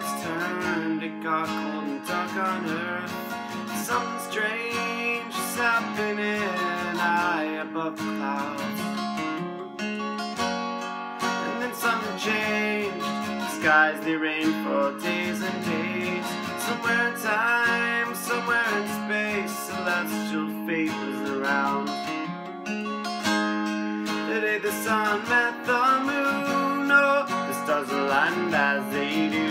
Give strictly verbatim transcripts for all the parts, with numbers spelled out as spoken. tides turned, it got cold and dark on earth. Something strange is happening high above the clouds. And then something changed. The skies, they rained for days and days. Somewhere in time, somewhere in space, celestial fate was around. The day the sun met the moon, oh, the stars aligned as they do.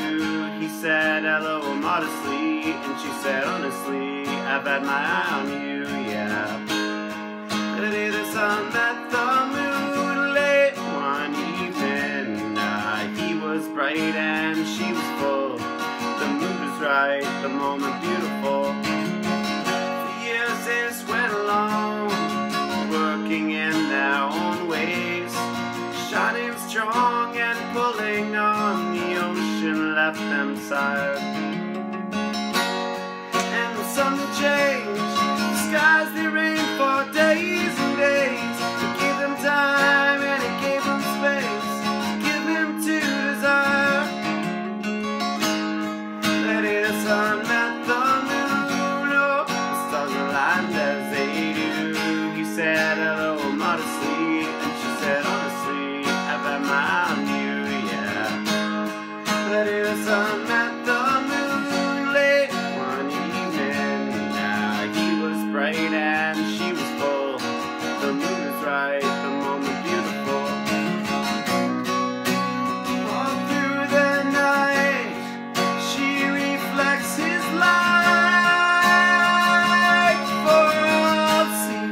He said hello modestly, and she said honestly, I've had my eye on you, yeah. The day the sun met the moon, late one evening, uh, he was bright and she was full. The moon was right, the moment beautiful. The years just went along, working in their own ways, shining strong and pulling on. The ocean left them tired, and the sun changed. The skies, they rained for days and days. It gave them time and it gave them space, it gave them to desire. That is sun met the moon, oh, the stars aligned as they do. He said hello modestly, and she said honestly, I've had my eye on you, yeah. That is sun met the moon, late one evening, now he was bright and she was full. The moon is right, the moment beautiful. All through the night, she reflects his light for all to see.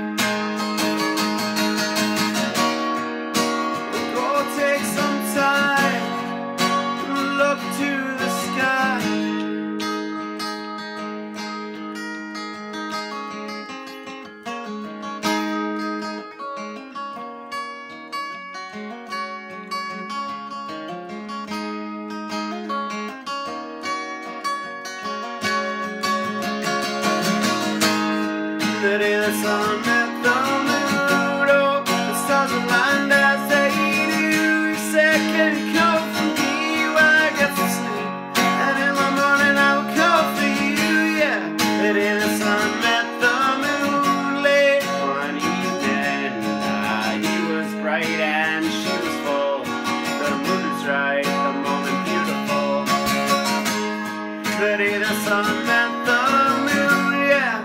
Go take some time and look to the sky. The day the sun met the moon, oh, the stars aligned as they do. He said, can you come for me when I get to sleep? And in the morning I will come for you, yeah. The day the sun met the moon, late one evening, ah, he was bright and she was full. The moon is right, the moment beautiful. The day the sun met the moon, yeah.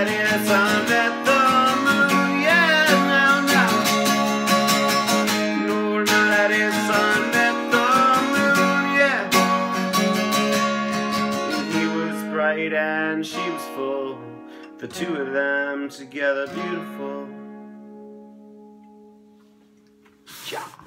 That is sun met the moon, yeah, now, now. No, no, that is sun met the moon, yeah. He was bright and she was full. The two of them together, beautiful. Yeah.